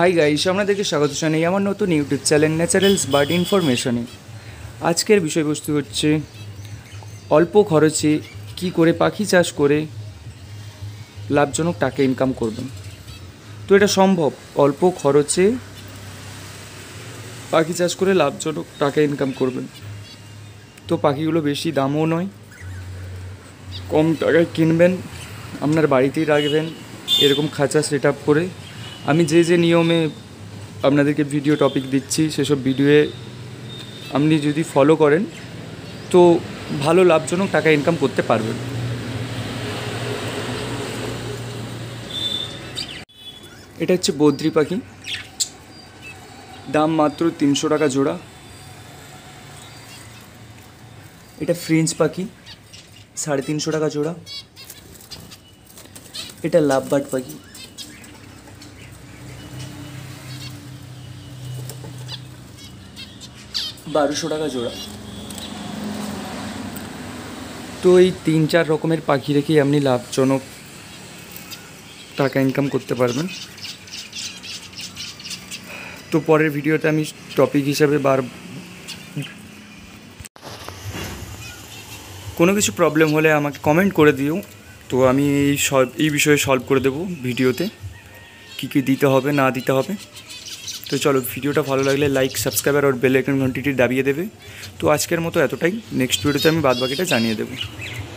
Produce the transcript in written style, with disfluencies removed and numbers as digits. High guys आपनादेरके स्वागत जानाई आमार नतुन यूट्यूब चैनल न्याचुरल्स बार्ड इनफरमेशने। आजकेर विषयबस्तु हच्छे अल्प खरचे कि करे पाखी चाष करे लाभजनक टाका इनकाम करबेन। तो एटा सम्भब, अल्प खरचे पाखी चाष करे लाभजनक टाका इनकाम करबेन। तो पाखीगुलो बेशी दामो नय, कम टाकाय किनबेन, आपनार बाड़ीतेই রাখবেন এরকম খাঁচা সেটআপ করে। আমি যে যে নিয়মে আপনাদেরকে ভিডিও টপিক দিচ্ছি সেসব ভিডিওয়ে আপনি যদি ফলো করেন তো ভালো লাভজনক টাকা ইনকাম করতে পারবেন। এটা হচ্ছে বদ্রি পাখি, দাম মাত্র ৩০০ টাকা জোড়া। এটা ফ্রিঞ্জ পাখি ৩৫০ টাকা জোড়া। এটা লাভবার্ড পাখি। तो ये 3-4 रकमेर पाखी रेखे अपनी लाभजनक टाका इनकाम करते पारबेन। तो परेर भिडियोते आमी टपिक हिसाबे बार कोनो किछु प्रॉब्लेम होले आमाके कमेंट करे दिओ, तो आमी एई विषये सल्व करे देब भिडियोते कि दिते होबे ना दिते होबे। तो चलो भिडियोटा भालो लागले लाइक सबस्क्राइब और बेल आइकन घंटीटी दाबिए देवे। तो आजकेर मतो एतटाई, नेक्स्ट भिडियोते आमी बादबाकिटा जानिए देब।